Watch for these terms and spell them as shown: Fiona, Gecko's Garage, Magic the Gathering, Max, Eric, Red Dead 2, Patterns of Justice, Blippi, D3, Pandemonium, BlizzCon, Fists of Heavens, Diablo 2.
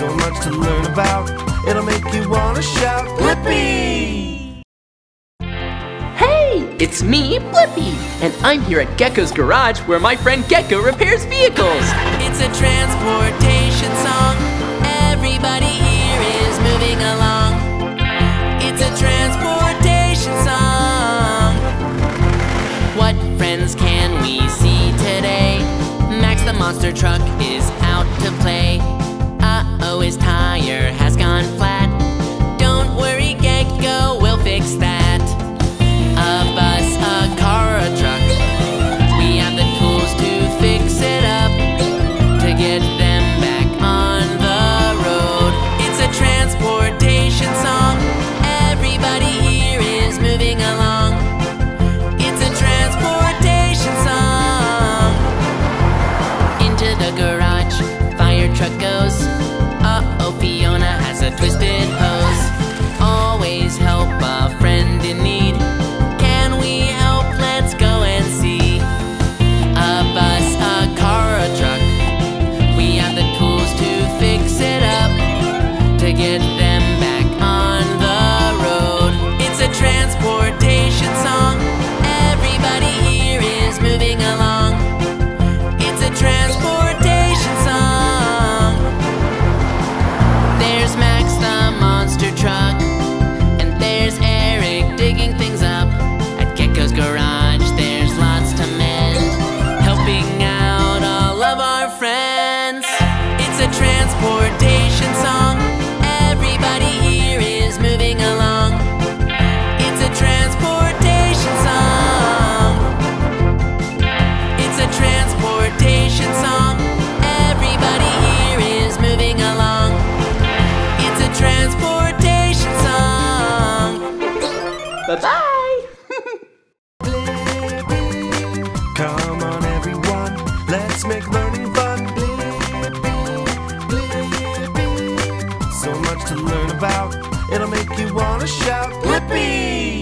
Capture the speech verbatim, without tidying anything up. so much to learn about. It'll make you want to shout, Blippi! Hey, it's me, Blippi, and I'm here at Gecko's Garage where my friend Gecko repairs vehicles. It's a transportation song. Everybody here is moving along. It's a transportation song. What friends can we see today? Max the monster truck is out to play. Uh-oh, his tire has gone flat. Don't worry, Gecko, we'll fix that. A bus, a car, a truck, we have the tools to fix it up, to get them back on the road. It's a transportation song. Everybody here is moving along. It's a transportation song. Into the garage fire truck goes. Uh-oh, Fiona has a twisted hose. Always help a friend in need. Can we help? Let's go and see. A bus, a car, a truck, we have the tools to fix it up, to get them back on the road. It's a transportation song. Everybody here is moving along. It's a transportation song. There's Max the monster truck, and there's Eric digging things up. At Gecko's Garage there's lots to mend, helping out all of our friends. It's a transportation song. Everybody here is moving along. It's a transportation song. It's a transportation song. Everybody here is moving along. It's a transportation song. Bye-bye! Blippi, come on everyone, let's make learning fun. Blippi, Blippi, so much to learn about. It'll make you want to shout, Blippi!